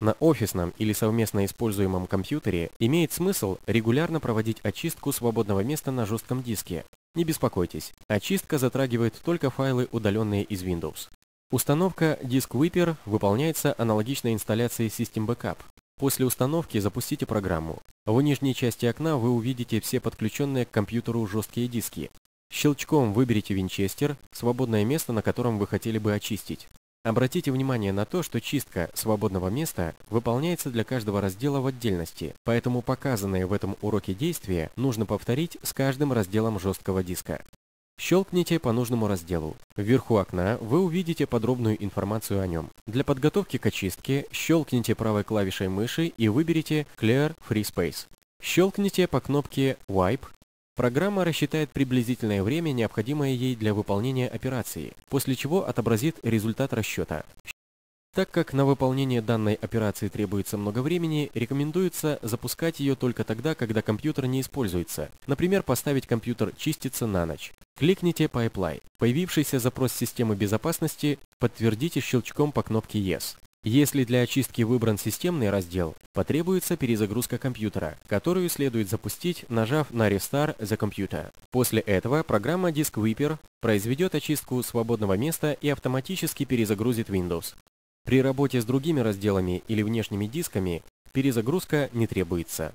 На офисном или совместно используемом компьютере имеет смысл регулярно проводить очистку свободного места на жестком диске. Не беспокойтесь, очистка затрагивает только файлы, удаленные из Windows. Установка DiskWiper выполняется аналогично инсталляции System Backup. После установки запустите программу. В нижней части окна вы увидите все подключенные к компьютеру жесткие диски. Щелчком выберите винчестер, свободное место, на котором вы хотели бы очистить. Обратите внимание на то, что чистка свободного места выполняется для каждого раздела в отдельности, поэтому показанные в этом уроке действия нужно повторить с каждым разделом жесткого диска. Щелкните по нужному разделу. Вверху окна вы увидите подробную информацию о нем. Для подготовки к очистке щелкните правой клавишей мыши и выберите Clear Free Space. Щелкните по кнопке Wipe. Программа рассчитает приблизительное время, необходимое ей для выполнения операции, после чего отобразит результат расчета. Так как на выполнение данной операции требуется много времени, рекомендуется запускать ее только тогда, когда компьютер не используется. Например, поставить компьютер чиститься на ночь. Кликните Pipeline. Появившийся запрос системы безопасности подтвердите щелчком по кнопке Yes. Если для очистки выбран системный раздел, потребуется перезагрузка компьютера, которую следует запустить, нажав на Restart the Computer. После этого программа DiskWiper произведет очистку свободного места и автоматически перезагрузит Windows. При работе с другими разделами или внешними дисками перезагрузка не требуется.